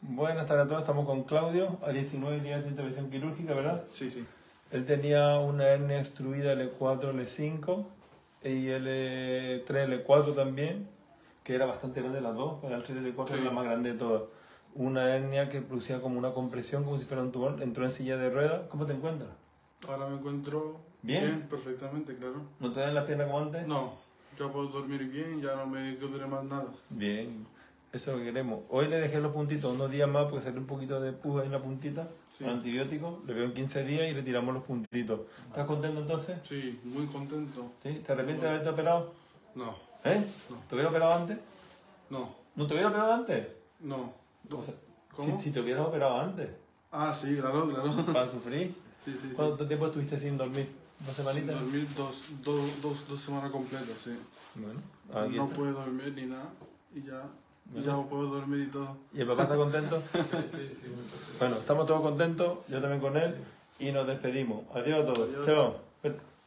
Buenas tardes a todos, estamos con Claudio. A 19 días de intervención quirúrgica, ¿verdad? Sí, sí. Él tenía una hernia extruida L4, L5 y L3, L4 también, que era bastante grande las dos, pero el L3, L4 era la más grande de todas. Una hernia que producía como una compresión, como si fuera un tumor. Entró en silla de ruedas. ¿Cómo te encuentras? Ahora me encuentro bien, perfectamente, claro. ¿No te dan la pierna como antes? No, ya puedo dormir bien, ya no me duele más nada. Bien, eso es lo que queremos. Hoy le dejé los puntitos unos días más porque salió un poquito de pus ahí en la puntita, antibiótico, le veo en 15 días y retiramos los puntitos. ¿Estás contento entonces? Sí, muy contento. ¿Sí? ¿Te arrepientes de haberte operado? No. ¿Eh? No. ¿Te hubiera operado antes? No. ¿No te hubiera operado antes? No. O sea, ¿cómo? Si te hubieras operado antes. Ah, sí, claro, claro. Para sufrir. Sí, sí, sí. ¿Cuánto tiempo estuviste sin dormir? ¿Dos semanitas? Sin dormir dos semanas completas, sí. Bueno, no puedo dormir ni nada y ya, ya puedo dormir y todo. ¿Y el papá está contento? Sí, sí, sí. Bueno, estamos todos contentos, yo también con él, y nos despedimos. Adiós a todos. Adiós. Chao.